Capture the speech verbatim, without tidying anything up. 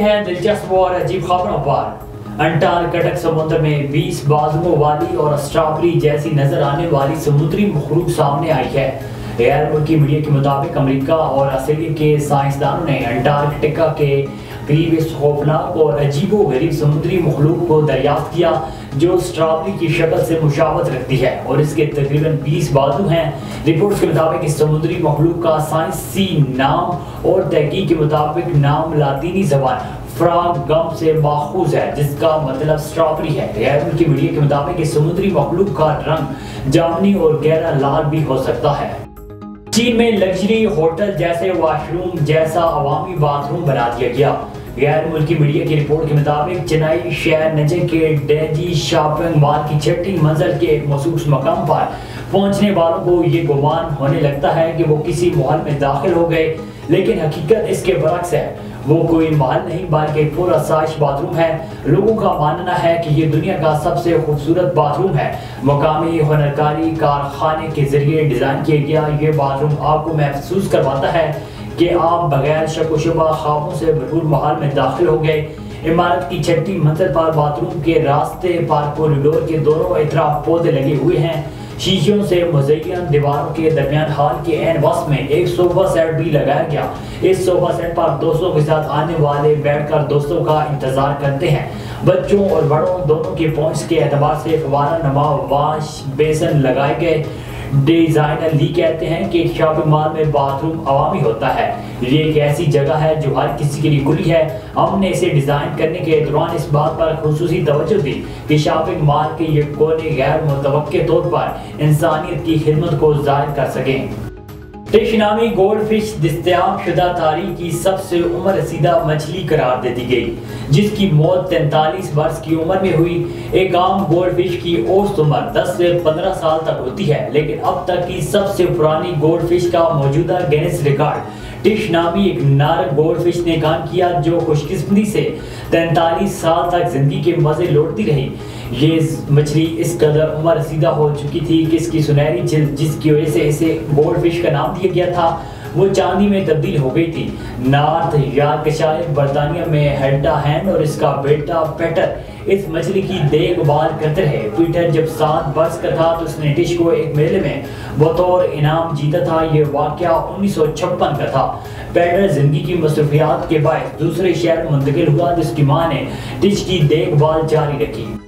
हैं दिलचस्प और अजीब खबरों पर। अंटार्कटिक समुद्र में बीस बाजुओं वाली और स्ट्रॉबेरी जैसी नजर आने वाली समुद्री मखलूक सामने आई है। एयरपोर्ट की मीडिया के मुताबिक अमेरिका और ऑस्ट्रेलिया के साइंसदानों ने अंटार्कटिका के करीब इस खौफनाक और अजीबो गरीब समुद्री मखलूक को दरियाफ्त किया जो स्ट्रॉबेरी की शक्ल से मुशावत रखती है और इसके तकरीबन बीस बाजू हैं। रिपोर्ट्स के मुताबिक इस समुद्री मखलूक का साइंसी नाम और तहकीक के मुताबिक नाम लातीनी जबान फ्रागम से माखूज है जिसका मतलब स्ट्रॉबेरी है। एयरपोर्ट की मीडिया के मुताबिक इस समुद्री मखलूक का रंग जामुनी और गहरा लाल भी हो सकता है। चीन में लग्जरी होटल जैसे वाशरूम जैसा अवामी बाथरूम बना दिया गया। गैर मुल्की मीडिया की रिपोर्ट के मुताबिक चेन्नई शहर नजे के डेजी शॉपिंग मॉल की छठी मंजिल के एक मखसूस मकाम पर पहुंचने वालों को ये गुमान होने लगता है कि वो किसी महल में दाखिल हो गए, लेकिन हकीकत इसके बरक्स है। वो कोई महल नहीं बल्कि पूरा साइश बाथरूम है। लोगों का मानना है कि ये दुनिया का सबसे खूबसूरत बाथरूम है। मकामी हुनरकारी कारखाने के जरिए डिजाइन किया गया ये बाथरूम आपको महसूस करवाता है कि आप बगैर शक-ओ-शुबा ख्वाबों से भरपूर महल में दाखिल हो गए। इमारत की छठी मंजिल पर बाथरूम के रास्ते पर कॉरिडोर के दोनों इतराफ पौधे लगे हुए हैं। शीशियों से मुज़य्यन दीवारों के दरमियान हाल के एन वस में एक सोफा सेट भी लगाया गया। इस सोफा सेट पर दोस्तों के साथ आने वाले बैठकर दोस्तों का इंतजार करते हैं। बच्चों और बड़ों दोनों के पहुंच के एतबार से फवारा नुमा वाश बेसन लगाए गए। डिजाइनर ली कहते हैं कि शॉपिंग मॉल में बाथरूम अवामी होता है। ये एक ऐसी जगह है जो हर किसी के लिए खुली है। हमने इसे डिजाइन करने के दौरान इस बात पर खुसूसी तवज्जो दी कि शॉपिंग मॉल के ये कोने गैर मुतवक्के तौर पर इंसानियत की खिदमत को जाहिर कर सकें। टिश नामी गोल्ड फिश दस्तयाब शुदा तारीख की सबसे उम्र रसीदा मछली करार दे दी गई, जिसकी मौत तैंतालीस वर्ष की उम्र में हुई। एक आम गोल्ड फिश की औसत उम्र दस से पंद्रह साल तक होती है, लेकिन अब तक की सबसे पुरानी गोल्ड फिश का मौजूदा गिनीज रिकॉर्ड टिश नामी एक नारक गोल्ड फिश ने काम किया जो खुशकिस्मती से तैंतालीस साल तक जिंदगी के मजे लौटती रही। ये मछली इस कदर उम्र रसीदा हो चुकी थी कि इसकी सुनहरी जिल्द, जिसकी वजह से इसे गोल्ड फिश का नाम दिया गया था, वो चांदी में तब्दील हो गई थी। नॉर्थ यॉर्कशायर बर्तानिया में हिल्डा हैंड और इसका बेटा पीटर इस मछली की देखभाल करते रहे। पीटर जब सात वर्ष का था तो उसने टिश को एक मेले में बतौर इनाम जीता था। यह वाकया उन्नीस सौ छप्पन का था। पीटर जिंदगी की मसरूफियात के बायस दूसरे शहर मुंतकिल हुआ, जिसकी माँ ने टिश की देखभाल जारी रखी।